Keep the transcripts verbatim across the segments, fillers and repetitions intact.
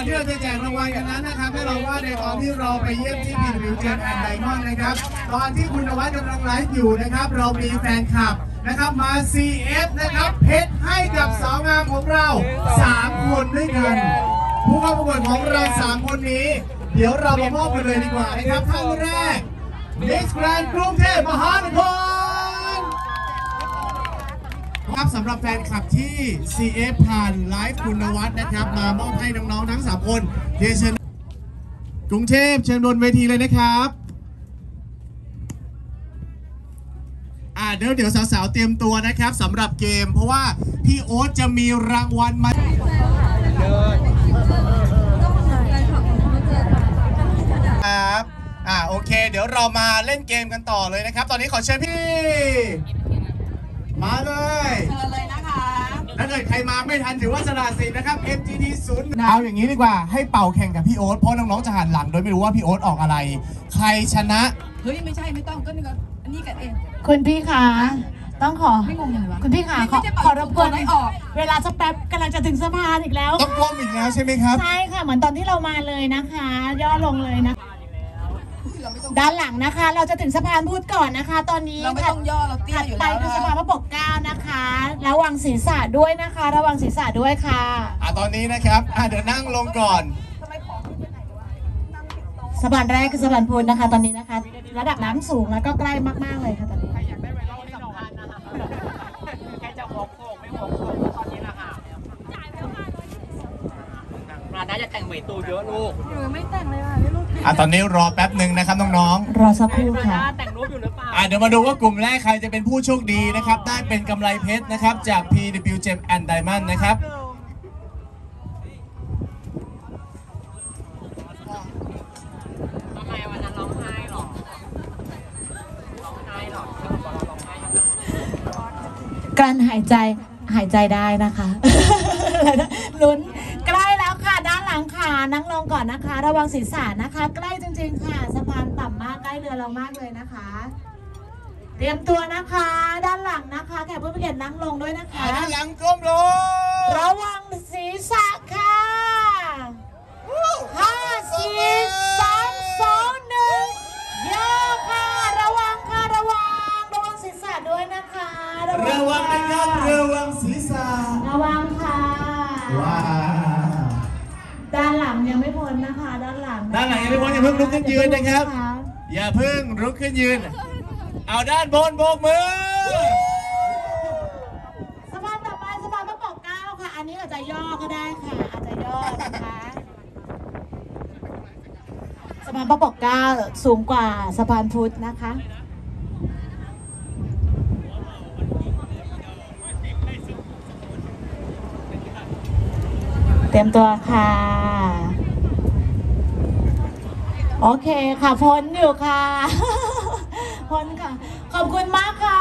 อนที่เราจะแจกรางวัลกันนั้นนะครับให้เราว่าในตอนที่เราไปเยี่ยมที่ P W Gem and Diamond นะครับตอนที่คุณนวัดกำลังไลฟ์อยู่นะครับเรามีแฟนคลับนะครับมา ซี เอฟ นะครับเพชรให้กับสาวงามของเราสามคนด้วยกันผู้เข้าประกวดของเราสามคนนี้เดี๋ยวเรามามอบกันเลยดีกว่านะครับท่านแรก Next Grand กรุงเทพมหานครครับสำหรับแฟนคลับที่ ซี เอฟ ผ่านไลฟ์คุณนวัดนะครับมามอบให้น้องๆทั้งสามคนเชิญกรุงเทพเชิญบนเวทีเลยนะครับอ่าเดี๋ยวเดี๋ยวสาวๆเตรียมตัวนะครับสำหรับเกมเพราะว่าพี่โอ๊ตจะมีรางวัลมาครับอ่าโอเคเดี๋ยวเรามาเล่นเกมกันต่อเลยนะครับตอนนี้ขอเชิญพี่มาเลยเชิญเลยนะคะถ้าเกิดใครมาไม่ทันถือว่าสละสิทธิ์นะครับ เอ็ม จี ที ศูนย์เอาอย่างนี้ดีกว่าให้เป่าแข่งกับพี่โอ๊ตเพราะน้องๆจะหันหลังโดยไม่รู้ว่าพี่โอ๊ตออกอะไรใครชนะเฮ้ยไม่ใช่ไม่ต้องก็นี่ก็อันนี้กันเองคุณพี่คะต้องขอคุณพี่ขาขอขอรบกวนออกเวลาสักแป๊บกำลังจะถึงสะพานอีกแล้วต้องก้มอีกแล้วใช่ไหมครับใช่ค่ะเหมือนตอนที่เรามาเลยนะคะย่อลงเลยนะด้านหลังนะคะเราจะถึงสะพานพุทธก่อนนะคะตอนนี้เราไม่ต้องย่อเราเตี้ยอยู่แล้วไปคือสะพานพระปกเกล้านะคะระวังศีรษะด้วยนะคะระวังศีรษะด้วยค่ะอ่ะตอนนี้นะครับอ่ะเดี๋ยวนั่งลงก่อนสะพานแรกคือสะพานพุทธนะคะตอนนี้นะคะระดับน้ำสูงแล้วก็ใกล้มากๆเลยค่ะตอนนี้น่าจะแต่งใหม่ตูเยอะลูกหนูไม่แต่งเลยค่ะนี่ลูกอ่ะตอนนี้รอแป๊บหนึ่งนะครับน้องๆรอสักครู่ค่ะแต่งรูปอยู่หรือเปล่าอ่ะเดี๋ยวมาดูว่ากลุ่มแรกใครจะเป็นผู้โชคดีนะครับได้เป็นกำไรเพชรนะครับจาก P W Gem and Diamond นะครับทำไมวันนั้นร้องไห้หรอร้องไห้หรอการหายใจหายใจได้นะคะลุ้นใกล้แล้วค่ะด้านหลังค่ะนั่งลงก่อนนะคะระวังศีรษะนะคะใกล้จริงๆค่ะสะพานต่ำมากใกล้เรือเรามากเลยนะคะเตรียมตัวนะคะด้านหลังนะคะแขกผู้มีเกียรตินั่งลงด้วยนะคะด้านหลังก้มลงระวังศีรษะค่ะห้าสี่สามสองหนึ่งเยอะค่ะระวังค่ะระวังระวังศีรษะด้วยนะคะระวังนะครับระวังศีรษะระวังค่ะด้านหลังยังไม่พ้นนะคะด้านหลังด้านหลังยังไม่พ้นอย่าเพิ่งลุกขึ้นยืนนะครับอย่าเพิ่งลุกขึ้นยืนเอาด้านบนโบกมือสะพานต่อไปสะพานพระปกเกล้าค่ะอันนี้อาจจะย่อก็ได้ค่ะอาจจะย่อนะคะสะพานพระปกเกล้าสูงกว่าสะพานพุทธนะคะเตรียมตัวค่ะโอเคค่ะพ้นอยู่ค่ะพ้นค่ะขอบคุณมากค่ะ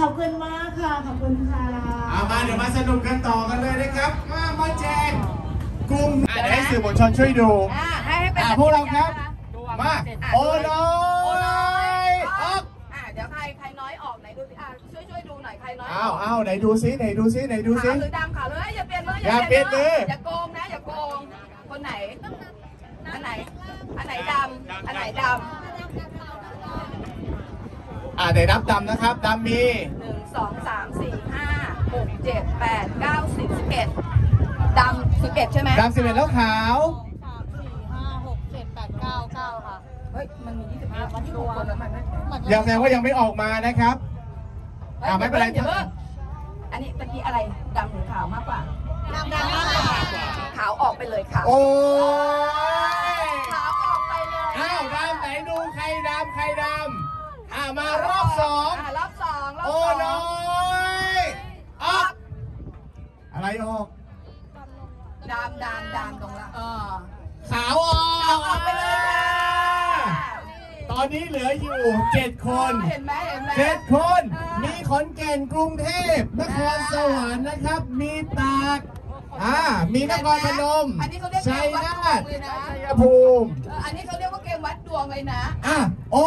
ขอบคุณมากค่ะขอบคุณค่ะเอามาเดี๋ยวมาสนุกกันต่อกันเลยนะครับมามาแจกกลุ่มให้สื่อมวลชนช่วยดูให้ให้เป็นพวกเราครับมาโอ้น้อยออกเดี๋ยวใครใครน้อยออกไหนดูสิช่วยช่วยดูหน่อยใครน้อยอ้าวอ้าวไหนดูซิไหนดูซิไหนดูซิขาวหรือดำขาวเลยอย่าเปลี่ยนเลยอย่าเปลี่ยนเลยอย่าโกงนะอย่าโกงคนไหนอันไหนอันไหนดำอันไหนดำอ่าไหนนับดำนะครับดำมีหนึ่งสองสามสี่ห้าหกเจ็ดแปดเก้าสิบสิบเอ็ดดำสิบเอ็ดใช่ไหมดำสิบเอ็ดแล้วขาวสามสี่ห้าหกเจ็ดแปดเก้าเก้าค่ะเฮ้ยมันมียี่สิบห้าวันที่ตัวยังแสดงว่ายังไม่ออกมานะครับอ่าไม่เป็นไรอันนี้ตะกี้อะไรดำหรือขาวมากกว่าดำดำมากกว่าขาวออกไปเลยค่ะโอ้ยขาวออกไปเลยอ้าวดำไหนดูใครดำใครดำอ่ามารอบสองรอบสองโอ้น้อยออกอะไรออกดำดำดำตรงละเออขาวออกไปเลยตอนนี้เหลืออยู่เจ็ดคนเห็นไหมเห็นไหมเจ็ดคนมีขอนแก่นกรุงเทพนครสวรรค์นะครับมีตากอ่ามีนครพนมชัยนาทชัยภูมิอันนี้เขาเรียกว่าเกมวัดดวงเลยนะอ่ะโอ้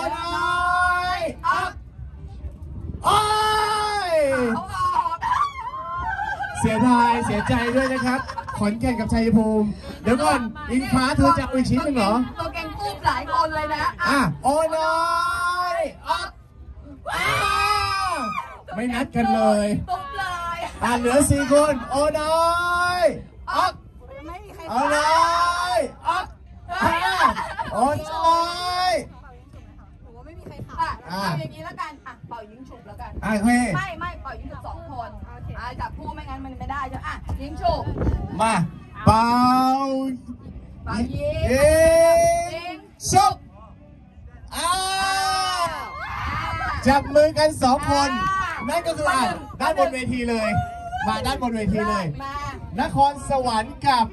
ยอ๊อกอ๊อยเสียดายเสียใจด้วยนะครับ ขอนแก่นกับชัยภูมิเดี๋ยวก่อนอิงฟ้าเธอจะอุยชิ้นหนึ่งเหรอตัวแกงกู้หลายคนเลยนะอ่ะโอ้ยอ๊อกไม่นัดกันเลยตุ๊บเลยอ่ะเหลือสี่คนโอ้ยอ๊อกโอ้ยอ๊อกโอ้ยเอาอย่างนี้แล้วกันอ่ะเป่ายิงฉุบแล้วกันไม่ไม่เป่ายิงฉุบสองคนอ่ะจับคู่ไม่งั้นมันไม่ได้จ้ะอ่ะยิงฉุบมาเป่าเป่ายิงฉุบอ้าวจับมือกันสองคนนั่นก็คืออ่ะด้านบนเวทีเลยมาด้านบนเวทีเลยนครสวรรค์กับ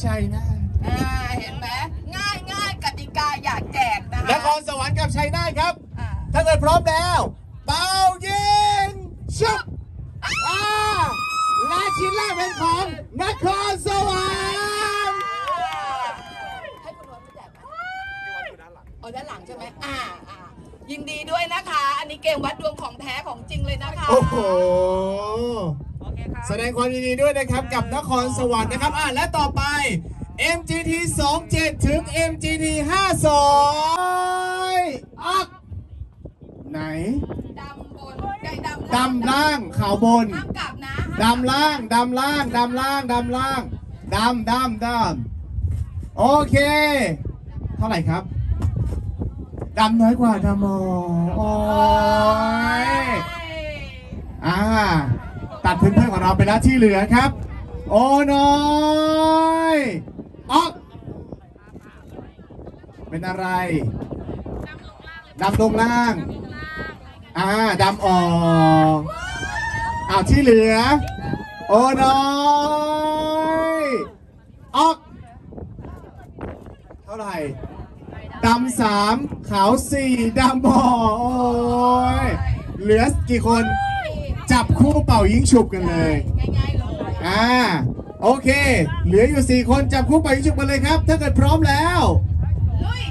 ชัยนาทอ่าเห็นไหมง่ายง่ายกติกาอยากแจกนะคะนครสวรรค์กับชัยนาทครับถ้าเกิดพร้อมแล้วเป่ายิงชุบอ่าและชิ้นแรกเป็นของนครสวรรค์ให้คุณวันไปแจกไหมด้านหลังอ๋อด้านหลังใช่ไหมอ่ายินดีด้วยนะคะอันนี้เกมวัดดวงของแท้ของจริงเลยนะคะโอ้โหแสดงความยินดีด้วยนะครับกับนครสวรรค์นะครับอ่าและต่อไป เอ็ม จี ที สองเจ็ด ถึง เอ็ม จี ที ห้าสองอ๊อกไหนดำบนดำล่างขาวบนดำล่างดำล่างดำล่างดำล่างดำดำดำโอเคเท่าไหร่ครับดำน้อยกว่าดำมอโอ้ยอ่าตัดเพื่อนๆของเราไปแล้วที่เหลือครับโอ้น้อยอ๊อกเป็นอะไรดำลงล่างอ่าดำออกอ้าวที่เหลือโอ้น้อยอ๊อกเท่าไหร่ดำสามขาวสี่ดำบ่อโอ้ยเหลือกี่คนจับคู่เป่ายิงฉุบกันเลยง่ายๆเลยอ่าโอเคเหลืออยู่สี่คนจับคู่เป่ายิงฉุบกันเลยครับถ้าเกิดพร้อมแล้วลุย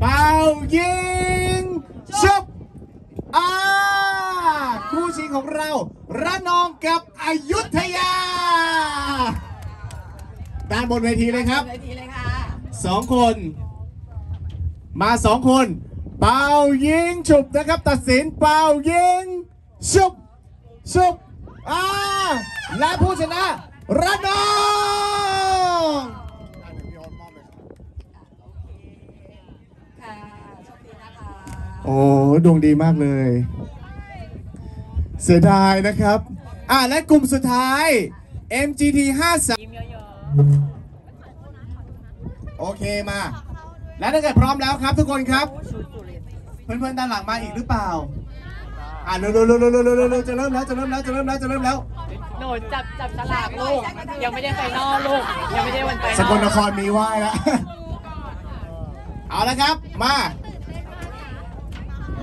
เป่ายิงฉุบอ่าคู่ชิงของเราระนองกับอยุธยาด้านบนเวทีเลยครับสองคนมาสองคนเป่ายิงฉุบนะครับตัดสินเป่ายิงฉุบฉุบอ่าและผู้ชนะระนองโอ้ดวงดีมากเลยเสียดายนะครับอ่าและกลุ่มสุดท้าย เอ็ม จี ที ห้าสามโอเคมาและถ้าเกิดพร้อมแล้วครับทุกคนครับเพื่อนๆด้านหลังมาอีกหรือเปล่าอ่ะเร็วๆๆจะเริ่มแล้วจะเริ่มแล้วจะเริ่มแล้วจะเริ่มแล้วโหนจับจับฉลากลูกยังไม่ได้ไฟนอลลูกยังไม่ได้วันไฟนอลสกลนครมีไหว้แล้วเอาละครับมา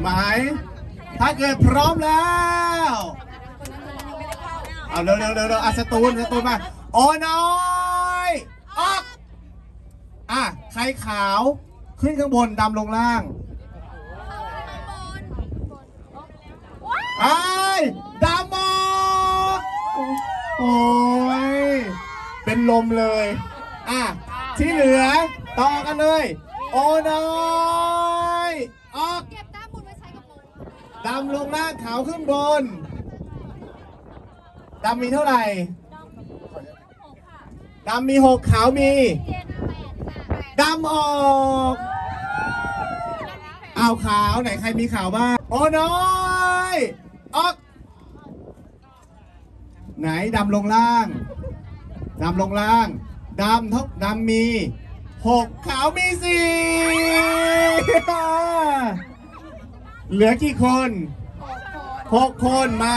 หมายถ้าเกิดพร้อมแล้วเอาเร็วๆๆอ่ะสตูนสตูนมาโอ้น้อยอ๊อกอ่ะใครขาวขึ้นข้างบนดำลงล่างไอ้ดำมอกโอ้ยเป็นลมเลยอ่ะที่เหลือต่อกันเลยโอ้น้อยออกดำลงล่างขาวขึ้นบนดำมีเท่าไหร่ดำมีหกขาวมีดำออกเอาขาวไหนใครมีขาวบ้างโอ้น้อยออกไหนดำลงล่างดำลงล่างดำทบดำมีหกขาวมีสี่เหลือกี่คนหกคนมา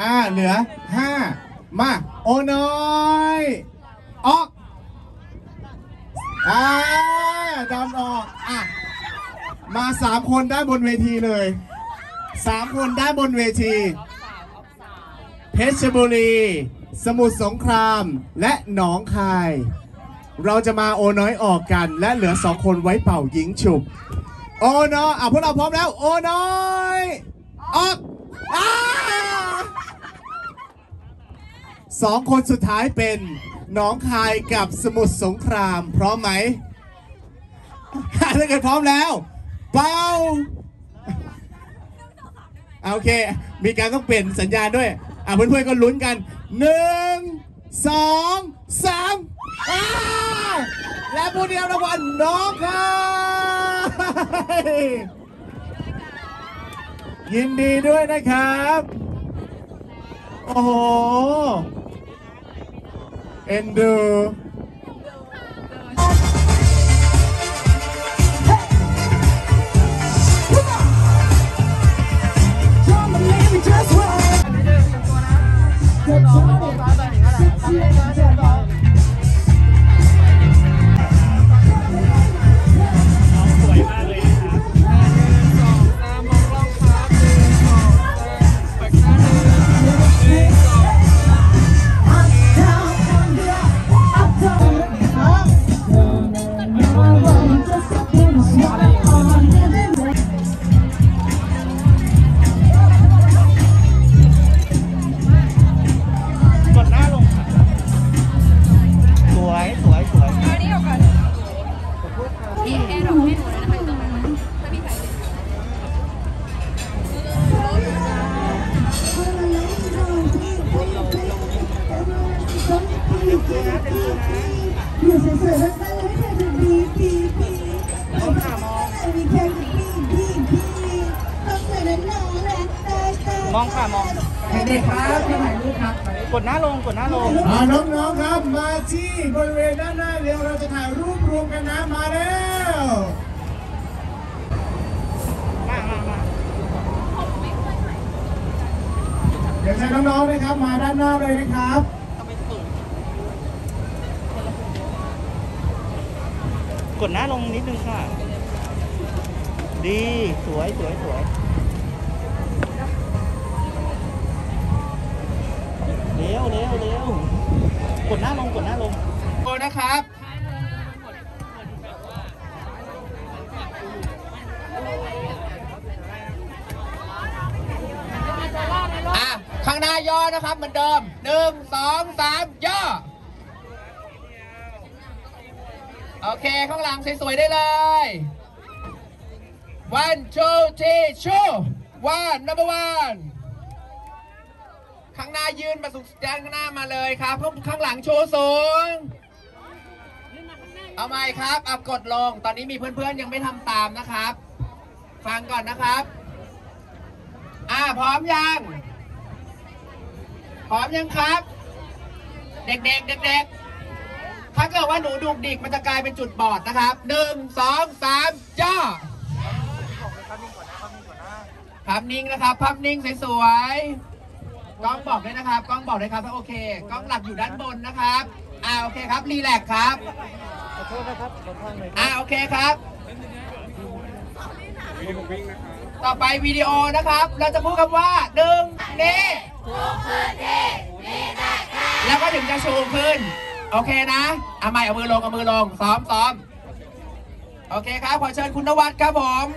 อ่าเหลือห้ามาโอ้น้อยออกอ่าดำออกอ่ะมาสามคนด้านบนเวทีเลยสามคนด้านบนเวทีเพชรบุรีสมุทรสงครามและหนองคายเราจะมาโอน้อยออกกันและเหลือสองคนไว้เป่ายิงฉุบโอน้อยอ่ะพวกเราพร้อมแล้วโอน้อยออกอ่า สองคนสุดท้ายเป็นหนองคายกับสมุทรสงครามพร้อมไหมถ้าเกิดพร้อมแล้วเป่าโอเคมีการต้องเปลี่ยนสัญญาณด้วยอ่ะเพื่อนๆก็ลุ้นกันหนึ่งสองสามอ้าวและผู้ที่ได้รางวัลหนองคายยินดีด้วยนะครับโอ้โหเอ็นดูมองค่ะมองเด็กครับถ่ายรูปครับกดหน้าลงกดหน้าลงน้องๆครับมาที่บริเวณด้านหน้าเดี๋ยวเราจะถ่ายรูปรวมกันนะมาแล้วมามามาเดี๋ยวเชิญน้องๆนะครับมาด้านหน้าเลยนะครับกดหน้าลงนิดนึงค่ะดีสวยสวยสวยเร็วเร็วเร็วกดหน้าลงกดหน้าลงโอ้นะครับอ่ะข้างหน้าย่อนะครับเหมือนเดิมหนึ่งสองสามย่อโอเคข้างหลังสวยๆได้เลย one two three two one number one ข้างหน้ายืนมาสูงด้านข้างหน้ามาเลยครับข้างหลังโชว์สูงเอาไหมครับอับกดลงตอนนี้มีเพื่อนๆยังไม่ทำตามนะครับฟังก่อนนะครับอ่าพร้อมยังพร้อมยังครับเด็กๆเด็กๆถ้าเกิดว่าหนูดุกดิกมันจะกลายเป็นจุดบอดนะครับหนึ่งสองสามจ้าภาพนิ่งนะครับภาพนิ่งสวยๆกล้องบอกด้วยนะครับกล้องบอกเลยครับถ้าโอเคกล้องหลักอยู่ด้านบนนะครับอ่าโอเคครับรีแลกซ์ครับขอโทษนะครับขอทางหน่อยอ่าโอเคครับต่อไปวิดีโอนะครับเราจะพูดคำว่าหนึ่งนี่แล้วก็ถึงจะชูขึ้นโอเคนะเอาใหม่เอามือลงเอามือลงซ้อมซ้อมโอเคครับขอเชิญคุณนวัดครับผม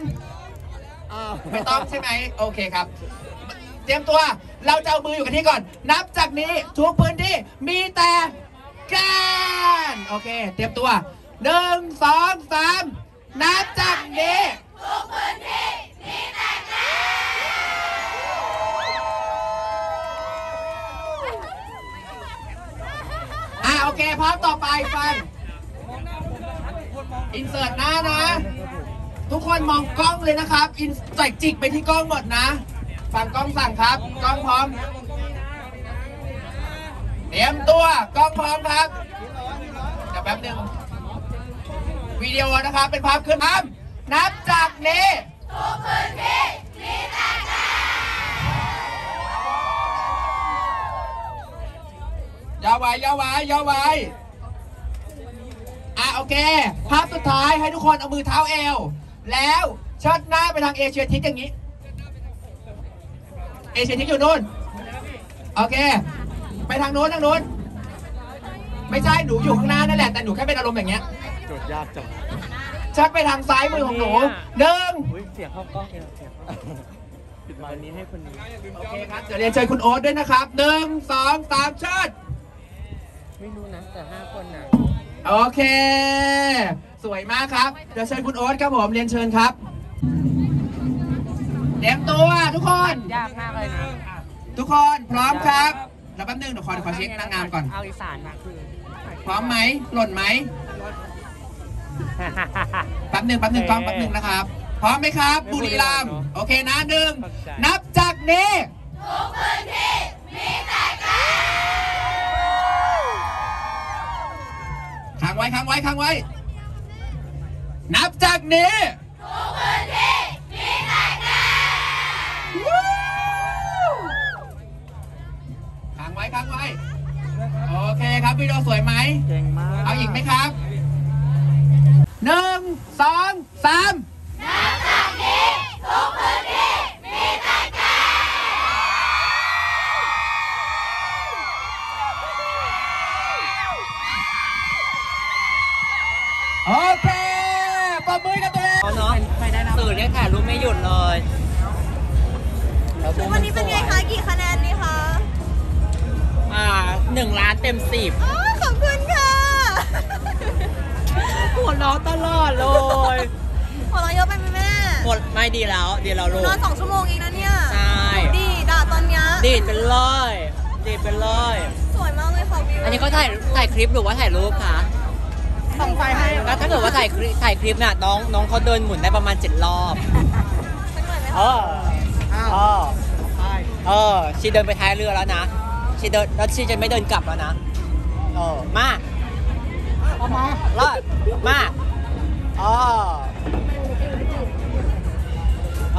ไม่ต้องใช่ไหมโอเคครับเตรียมตัวเราจะเอามืออยู่กันที่ก่อนนับจากนี้ทุกพื้นที่มีแต่การโอเคเตรียมตัวหนึ่งสองสามนับจากนี้ทุกพื้นที่มีแต่โอเคพร้อมต่อไปฟังอินเสิร์ตหน้านะทุกคนมองกล้องเลยนะครับอินใส่จิกไปที่กล้องหมดนะฟังกล้องสั่งครับกล้องพร้อมเตรียมตัวกล้องพร้อมครับเดี๋ยวแป๊บนึงวิดีโอนะครับเป็นภาพขึ้นครับนับจากนี้ทุกพื้นที่มีแต่ยาวไว้ยาวไว้ยาวไว้อ่ะโอเคภาพสุดท้ายให้ทุกคนเอามือเท้าเอวแล้วเชิดหน้าไปทางเอเชียทิกอย่างนี้เอเชียทิกอยู่นู้นโอเคไปทางนู้นทางนู้นไม่ใช่หนูอยู่ข้างหน้านั่นแหละแต่หนูแค่เป็นอารมณ์อย่างเงี้ยโจทย์ยากจังเชิดไปทางซ้ายมือของหนูหนึ่งเสียงเข้ากล้องเองเสียงปิดไมค์นี้ให้คนนี้โอเคครับเดี๋ยวเรียนเชิญคุณโอ๊ตด้วยนะครับหนึ่งสองสามเชิด ไม่รู้นะแต่ห้าคนนะโอเคสวยมากครับเดี๋ยวเชิญคุณโอ๊ตครับผมเรียนเชิญครับเตรียมตัวทุกคนยากมากเลยนะทุกคนพร้อมครับแล้วแป๊บนึงเดี๋ยวขอขอเช็คนางงามก่อนเอาอีสานมาคือพร้อมไหมหล่นไหมแป๊บนึงแป๊บนึงกล้องแป๊บนึงนะครับพร้อมไหมครับบุรีรัมย์โอเคนะหนึ่งนับจากนี้ทุกพื้นที่มีแต่กันค้างไว้ค้างไว้ค้างไว้นับจากนี้ทุกพื้นที่มีแต่กันค้างไว้ค้างไว้โอเคครับวิดีโอสวยไหมเก่งมากเอาอีกไหมครับหนึ่งสองสามนับจากนี้ทุกพื้นที่มีแต่กันโอเคปรบมือกันตัวเองเนาะสื่อเนี่ยค่ะรู้ไม่หยุดเลยวันนี้เป็นไงคะกี่คะแนนนี่คะอ่าหนึ่งล้านเต็มสิบขอบคุณค่ะหัวเราะตลอดเลยหัวเราะเยอะไปไหมแม่หมดไม่ดีแล้วเดี๋ยวเราลงนอนสองชั่วโมงเองนะเนี่ยใช่ดีด่าตอนนี้ดีดเป็นร้อยดีดเป็นร้อยสวยมากเลยค่ะวิวอันนี้ก็ถ่ายถ่ายคลิปหรือว่าถ่ายรูปคะส่องไฟให้แล้วถ้าเกิดว่าถ่ายถ่ายคลิปน่ะน้องน้องเขาเดินหมุนได้ประมาณเจ็ดรอบเป็นเหมือนไหมคะอ๋ออ๋อเออชีเดินไปท้ายเรือแล้วนะชีเดินแล้วชีจะไม่เดินกลับแล้วนะเออมาเอามารอดมาอ๋อ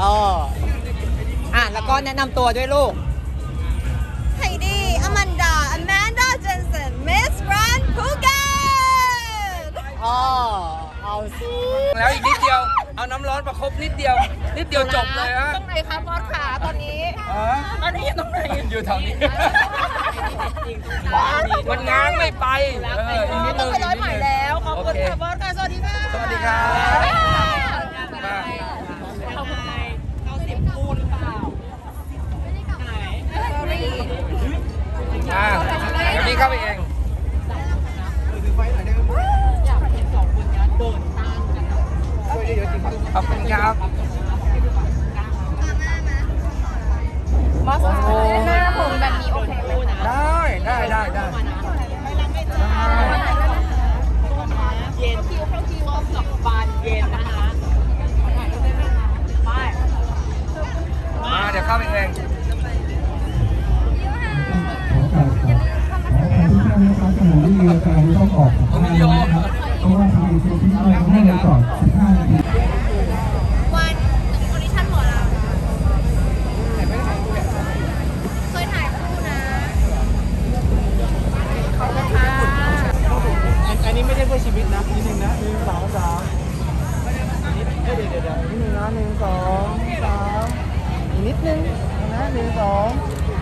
อ๋ออ่ะแล้วก็แนะนำตัวด้วยลูกไฮดี้อแมนดาอแมนดาเจนสันมิสแกรนด์ภูเก็ตอ๋อเอาสิแล้วอีกนิดเดียวเอาน้ำร้อนประคบนิดเดียวนิดเดียวจบเลยฮะตรงไหนครับบอสขาตอนนี้ตอนนี้อยู่ตรงไหนอยู่แถวนี้มันง้างไม่ไปต้องไปร้อยใหม่แล้วขอบคุณค่ะบอสค่ะสวัสดีค่ะสวัสดีค่ะเอาไหนเอาสิบปูหรือเปล่าไหนอ่าเดี๋ยวนี้เข้าไปเองขอบคุณครับมาสองคนหน้าผมแบบนี้โอเคได้ได้ได้ได้เย็นคิวเข้าคิวออมกับบานเย็นนะคะมาเดี๋ยวเข้าไปเองต้องออกเพราะว่าทางทีมที่เราให้เราจอดสิบห้านาทีชีวิตนะนิดนึงนะหนึ่งสองสามเดี๋ยวเดี๋ยวนิดนึงนะหนึ่งสองสามนิดนึงนะหนึ่งสอง